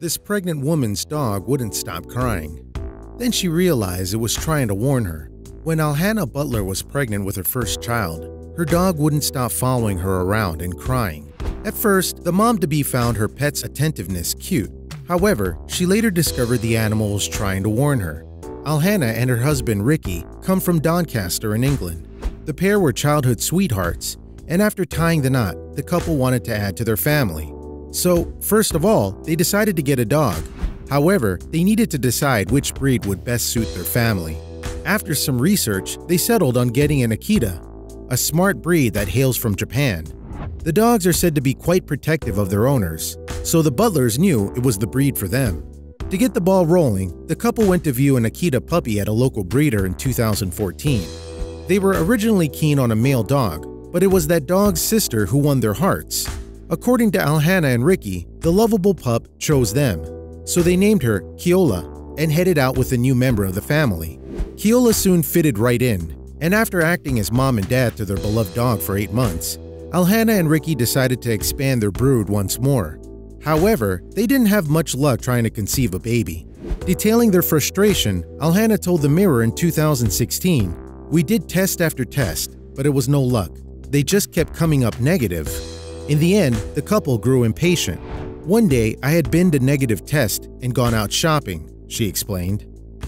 This pregnant woman's dog wouldn't stop crying. Then she realized it was trying to warn her. When Alhanna Butler was pregnant with her first child, her dog wouldn't stop following her around and crying. At first, the mom-to-be found her pet's attentiveness cute. However, she later discovered the animal was trying to warn her. Alhanna and her husband Ricky come from Doncaster in England. The pair were childhood sweethearts, and after tying the knot, the couple wanted to add to their family. So, first of all, they decided to get a dog. However, they needed to decide which breed would best suit their family. After some research, they settled on getting an Akita, a smart breed that hails from Japan. The dogs are said to be quite protective of their owners, so the Butlers knew it was the breed for them. To get the ball rolling, the couple went to view an Akita puppy at a local breeder in 2014. They were originally keen on a male dog, but it was that dog's sister who won their hearts. According to Alhanna and Ricky, the lovable pup chose them. So they named her Keola and headed out with a new member of the family. Keola soon fitted right in, and after acting as mom and dad to their beloved dog for 8 months, Alhanna and Ricky decided to expand their brood once more. However, they didn't have much luck trying to conceive a baby. Detailing their frustration, Alhanna told The Mirror in 2016, "We did test after test, but it was no luck. They just kept coming up negative." In the end, the couple grew impatient. "One day, I had been to negative test and gone out shopping," she explained.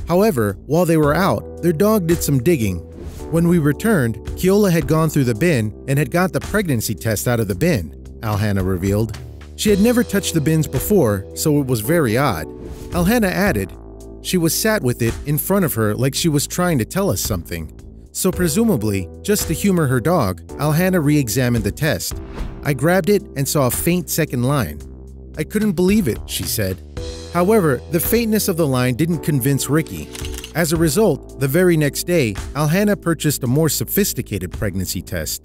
However, while they were out, their dog did some digging. "When we returned, Keola had gone through the bin and had got the pregnancy test out of the bin," Alhanna revealed. She had never touched the bins before, so it was very odd. Alhanna added, "She was sat with it in front of her like she was trying to tell us something." So presumably, just to humor her dog, Alhanna re-examined the test. "I grabbed it and saw a faint second line. I couldn't believe it," she said. However, the faintness of the line didn't convince Ricky. As a result, the very next day, Alhanna purchased a more sophisticated pregnancy test.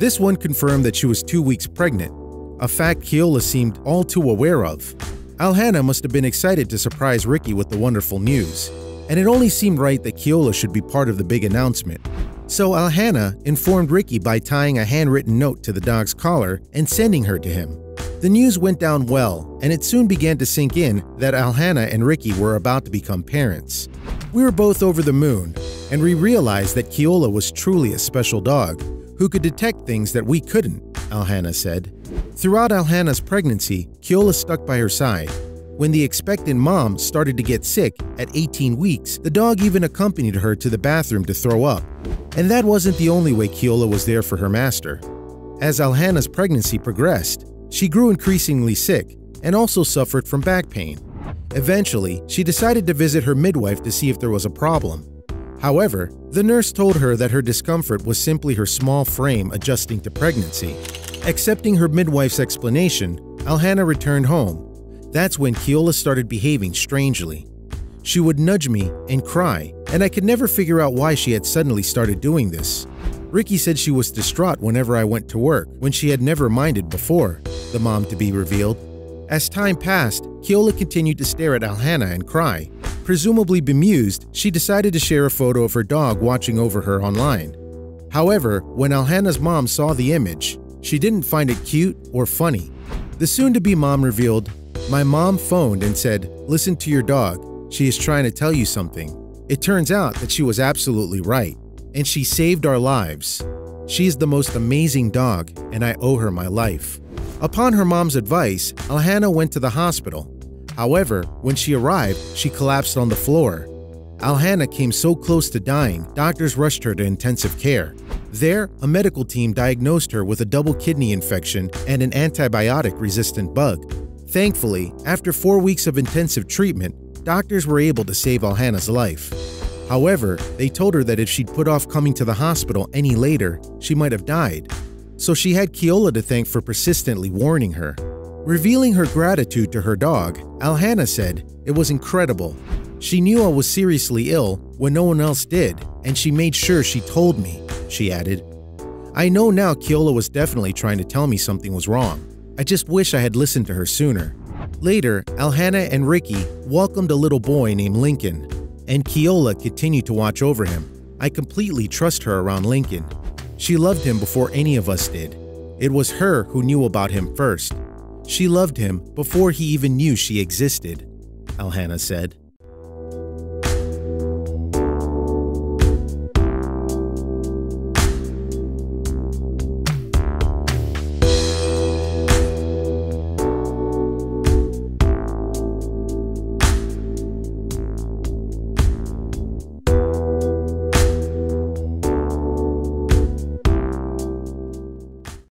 This one confirmed that she was 2 weeks pregnant, a fact Keola seemed all too aware of. Alhanna must have been excited to surprise Ricky with the wonderful news, and it only seemed right that Keola should be part of the big announcement. So Alhanna informed Ricky by tying a handwritten note to the dog's collar and sending her to him. The news went down well, and it soon began to sink in that Alhanna and Ricky were about to become parents. "We were both over the moon, and we realized that Keola was truly a special dog, who could detect things that we couldn't," Alhanna said. Throughout Alhanna's pregnancy, Keola stuck by her side. When the expectant mom started to get sick at 18 weeks, the dog even accompanied her to the bathroom to throw up. And that wasn't the only way Keola was there for her master. As Alhanna's pregnancy progressed, she grew increasingly sick and also suffered from back pain. Eventually, she decided to visit her midwife to see if there was a problem. However, the nurse told her that her discomfort was simply her small frame adjusting to pregnancy. Accepting her midwife's explanation, Alhanna returned home. That's when Keola started behaving strangely. "She would nudge me and cry, and I could never figure out why she had suddenly started doing this." Ricky said she was distraught whenever I went to work, when she had never minded before, the mom-to-be revealed. As time passed, Keola continued to stare at Alhanna and cry. Presumably bemused, she decided to share a photo of her dog watching over her online. However, when Alhanna's mom saw the image, she didn't find it cute or funny. The soon-to-be mom revealed, "My mom phoned and said, 'Listen to your dog. She is trying to tell you something.' It turns out that she was absolutely right, and she saved our lives. She is the most amazing dog, and I owe her my life." Upon her mom's advice, Alhanna went to the hospital. However, when she arrived, she collapsed on the floor. Alhanna came so close to dying, doctors rushed her to intensive care. There, a medical team diagnosed her with a double kidney infection and an antibiotic-resistant bug. Thankfully, after 4 weeks of intensive treatment, doctors were able to save Alhanna's life. However, they told her that if she'd put off coming to the hospital any later, she might have died. So she had Keola to thank for persistently warning her. Revealing her gratitude to her dog, Alhanna said, "It was incredible. She knew I was seriously ill when no one else did, and she made sure she told me," she added. "I know now Keola was definitely trying to tell me something was wrong. I just wish I had listened to her sooner." Later, Alhanna and Ricky welcomed a little boy named Lincoln, and Keola continued to watch over him. "I completely trust her around Lincoln. She loved him before any of us did. It was her who knew about him first. She loved him before he even knew she existed, Alhanna said.